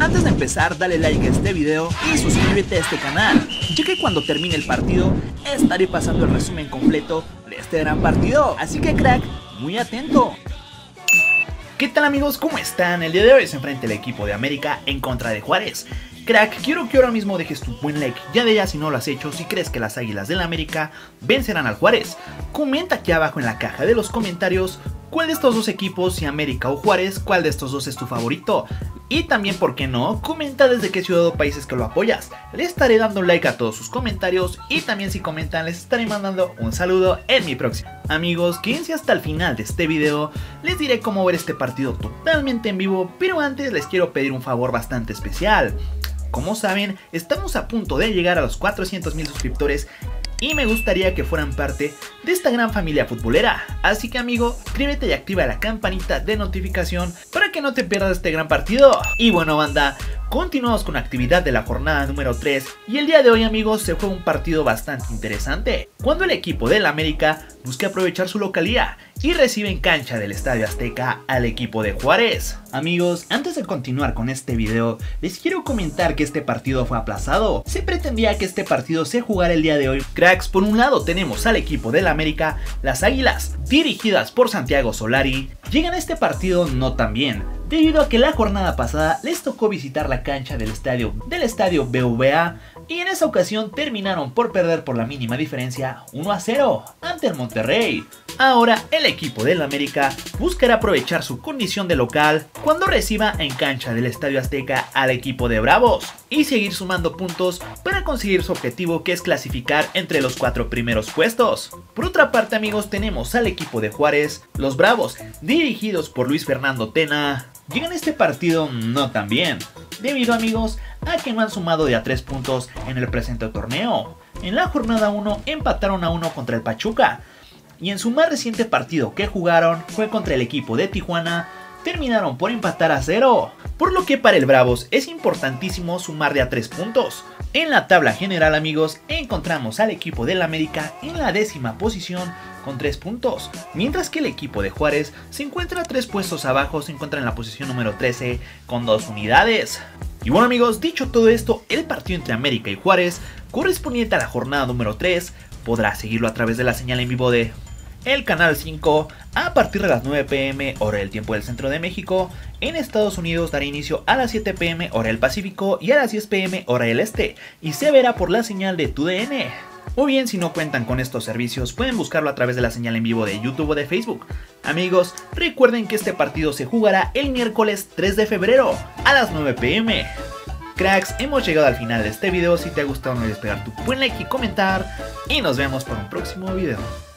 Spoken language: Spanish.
Antes de empezar, dale like a este video y suscríbete a este canal, ya que cuando termine el partido estaré pasando el resumen completo de este gran partido, así que crack, muy atento. ¿Qué tal amigos? ¿Cómo están? El día de hoy se enfrenta el equipo de América en contra de Juárez. Crack, quiero que ahora mismo dejes tu buen like, ya de ya si no lo has hecho, si crees que las Águilas del América vencerán al Juárez. Comenta aquí abajo en la caja de los comentarios cuál de estos dos equipos, si América o Juárez, cuál de estos dos es tu favorito. Y también, ¿por qué no? Comenta desde qué ciudad o países que lo apoyas. Le estaré dando like a todos sus comentarios y también si comentan les estaré mandando un saludo en mi próximo. Amigos, quédense hasta el final de este video, les diré cómo ver este partido totalmente en vivo, pero antes les quiero pedir un favor bastante especial. Como saben, estamos a punto de llegar a los 400,000 suscriptores y me gustaría que fueran parte de esta gran familia futbolera. Así que amigo, suscríbete y activa la campanita de notificación para que no te pierdas este gran partido. Y bueno banda, continuamos con la actividad de la jornada número 3 y el día de hoy amigos se fue un partido bastante interesante, cuando el equipo del América busca aprovechar su localía y recibe en cancha del Estadio Azteca al equipo de Juárez. Amigos, antes de continuar con este video, les quiero comentar que este partido fue aplazado. Se pretendía que este partido se jugara el día de hoy. Cracks, por un lado tenemos al equipo del América, las Águilas, dirigidas por Santiago Solari, llegan a este partido no tan bien, debido a que la jornada pasada les tocó visitar la cancha del estadio BVA y en esa ocasión terminaron por perder por la mínima diferencia 1-0 ante el Monterrey. Ahora el equipo del América buscará aprovechar su condición de local cuando reciba en cancha del Estadio Azteca al equipo de Bravos y seguir sumando puntos para conseguir su objetivo, que es clasificar entre los 4 primeros puestos. Por otra parte amigos, tenemos al equipo de Juárez, los Bravos, dirigidos por Luis Fernando Tena, llegan a este partido no tan bien, debido amigos a que no han sumado de a 3 puntos en el presente torneo. En la jornada 1 empataron a 1 contra el Pachuca, y en su más reciente partido que jugaron fue contra el equipo de Tijuana, terminaron por empatar a 0, por lo que para el Bravos es importantísimo sumar de a 3 puntos. En la tabla general amigos, encontramos al equipo del América en la 10ª posición con 3 puntos, mientras que el equipo de Juárez se encuentra 3 puestos abajo, se encuentra en la posición número 13 con 2 unidades. Y bueno amigos, dicho todo esto, el partido entre América y Juárez, correspondiente a la jornada número 3, podrá seguirlo a través de la señal en vivo de el Canal 5 a partir de las 9 p.m. hora del tiempo del centro de México. En Estados Unidos dará inicio a las 7 p.m. hora del Pacífico y a las 10 p.m. hora del Este, y se verá por la señal de TUDN. O bien, si no cuentan con estos servicios, pueden buscarlo a través de la señal en vivo de YouTube o de Facebook. Amigos, recuerden que este partido se jugará el miércoles 3 de febrero a las 9 p.m. Cracks, hemos llegado al final de este video. Si te ha gustado no olvides pegar tu buen like y comentar, y nos vemos para un próximo video.